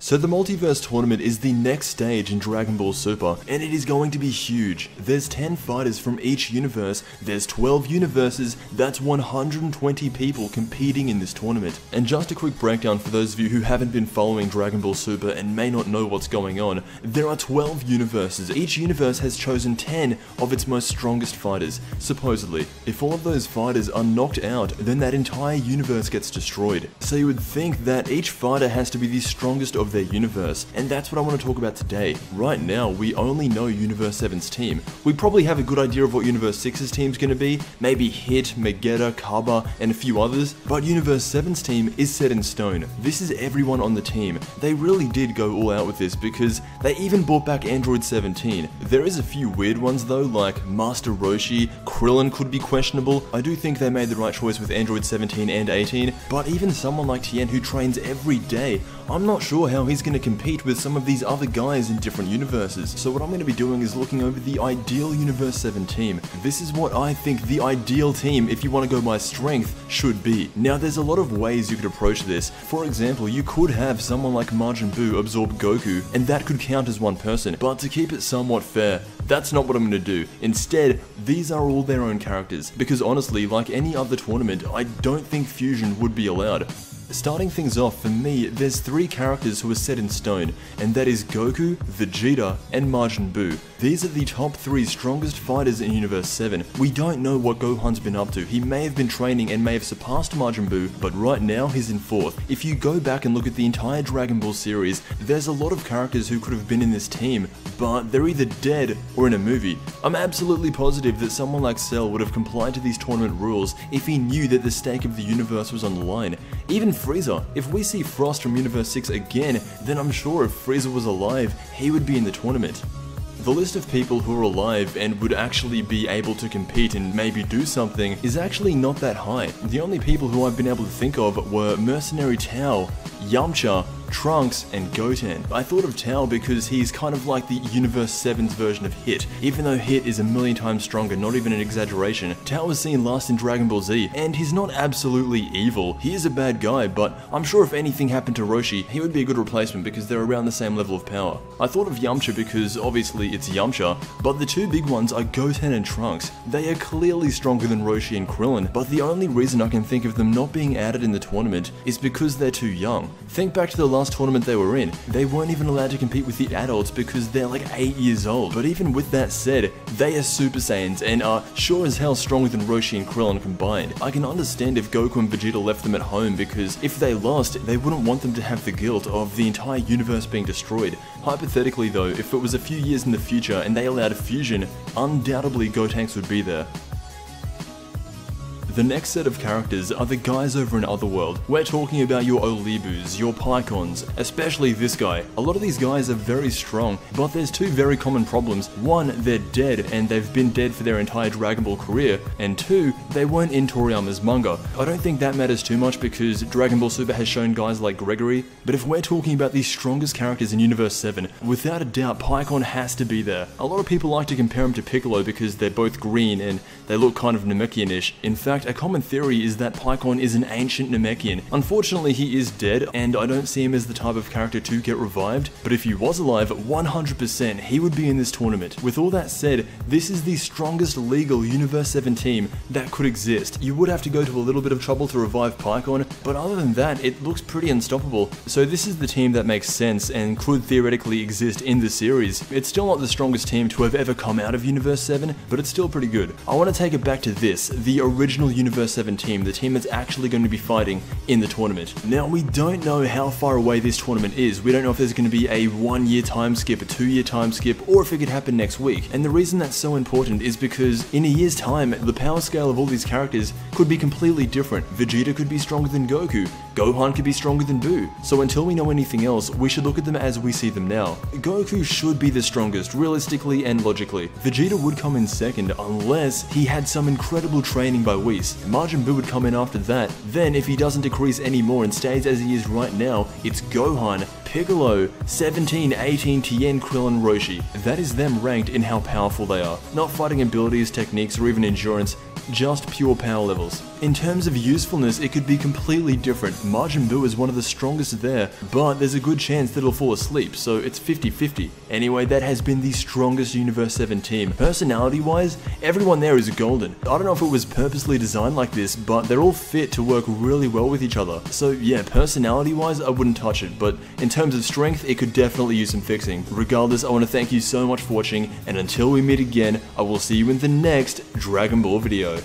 So the Multiverse Tournament is the next stage in Dragon Ball Super, and it is going to be huge. There's 10 fighters from each universe, there's 12 universes, that's 120 people competing in this tournament. And just a quick breakdown for those of you who haven't been following Dragon Ball Super and may not know what's going on, there are 12 universes. Each universe has chosen 10 of its most strongest fighters, supposedly. If all of those fighters are knocked out, then that entire universe gets destroyed. So you would think that each fighter has to be the strongest of their universe, and that's what I want to talk about today. Right now, we only know Universe 7's team. We probably have a good idea of what Universe 6's team's gonna be, maybe Hit, Vegeta, Kaba, and a few others, but Universe 7's team is set in stone. This is everyone on the team. They really did go all out with this because they even brought back Android 17. There is a few weird ones though, like Master Roshi, Krillin could be questionable. I do think they made the right choice with Android 17 and 18, but even someone like Tien who trains every day, I'm not sure how he's going to compete with some of these other guys in different universes. So what I'm going to be doing is looking over the ideal Universe 7 team. This is what I think the ideal team, if you want to go by strength, should be. Now there's a lot of ways you could approach this. For example, you could have someone like Majin Buu absorb Goku, and that could count as one person. But to keep it somewhat fair, that's not what I'm going to do. Instead, these are all their own characters. Because honestly, like any other tournament, I don't think fusion would be allowed. Starting things off, for me, there's three characters who are set in stone, and that is Goku, Vegeta, and Majin Buu. These are the top three strongest fighters in Universe 7. We don't know what Gohan's been up to. He may have been training and may have surpassed Majin Buu, but right now he's in fourth. If you go back and look at the entire Dragon Ball series, there's a lot of characters who could have been in this team, but they're either dead or in a movie. I'm absolutely positive that someone like Cell would have complied to these tournament rules if he knew that the stake of the universe was on the line. Even Frieza. If we see Frost from Universe 6 again, then I'm sure if Frieza was alive, he would be in the tournament. The list of people who are alive and would actually be able to compete and maybe do something is actually not that high. The only people who I've been able to think of were Mercenary Tao, Yamcha, Trunks, and Goten. I thought of Tao because he's kind of like the Universe 7's version of Hit. Even though Hit is 1,000,000 times stronger, not even an exaggeration, Tao was seen last in Dragon Ball Z, and he's not absolutely evil. He is a bad guy, but I'm sure if anything happened to Roshi, he would be a good replacement because they're around the same level of power. I thought of Yamcha because obviously it's Yamcha, but the two big ones are Goten and Trunks. They are clearly stronger than Roshi and Krillin, but the only reason I can think of them not being added in the tournament is because they're too young. Think back to the last tournament they were in. They weren't even allowed to compete with the adults because they're like 8 years old. But even with that said, they are Super Saiyans and are sure as hell stronger than Roshi and Krillin combined. I can understand if Goku and Vegeta left them at home because if they lost, they wouldn't want them to have the guilt of the entire universe being destroyed. Hypothetically though, if it was a few years in the future and they allowed a fusion, undoubtedly Gotenks would be there. The next set of characters are the guys over in Otherworld. We're talking about your Olibus, your Pikkons, especially this guy. A lot of these guys are very strong, but there's two very common problems. One, they're dead, and they've been dead for their entire Dragon Ball career. And two, they weren't in Toriyama's manga. I don't think that matters too much because Dragon Ball Super has shown guys like Gregory, but if we're talking about the strongest characters in Universe 7, without a doubt, Pikkon has to be there. A lot of people like to compare him to Piccolo because they're both green and they look kind of Namekian-ish. In fact, a common theory is that Pikkon is an ancient Namekian. Unfortunately, he is dead, and I don't see him as the type of character to get revived, but if he was alive, 100% he would be in this tournament. With all that said, this is the strongest legal Universe 7 team that could exist. You would have to go to a little bit of trouble to revive Pikkon, but other than that, it looks pretty unstoppable. So this is the team that makes sense and could theoretically exist in the series. It's still not the strongest team to have ever come out of Universe 7, but it's still pretty good. I want to take it back to this, the original Universe 7 team, the team that's actually going to be fighting in the tournament. Now, we don't know how far away this tournament is. We don't know if there's going to be a 1-year time skip, a 2-year time skip, or if it could happen next week. And the reason that's so important is because in a year's time, the power scale of all these characters could be completely different. Vegeta could be stronger than Goku. Gohan could be stronger than Buu. So until we know anything else, we should look at them as we see them now. Goku should be the strongest, realistically and logically. Vegeta would come in second, unless he had some incredible training by Whis. Majin Buu would come in after that. Then, if he doesn't decrease any more and stays as he is right now, it's Gohan, Piccolo, 17, 18, Tien, Krillin, Roshi. That is them ranked in how powerful they are. Not fighting abilities, techniques, or even endurance, just pure power levels. In terms of usefulness, it could be completely different. Majin Buu is one of the strongest there, but there's a good chance that it'll fall asleep, so it's 50-50. Anyway, that has been the strongest Universe 7 team. Personality-wise, everyone there is golden. I don't know if it was purposely designed like this, but they're all fit to work really well with each other. So yeah, personality-wise, I wouldn't touch it, but in terms of strength, it could definitely use some fixing. Regardless, I want to thank you so much for watching, and until we meet again, I will see you in the next Dragon Ball video.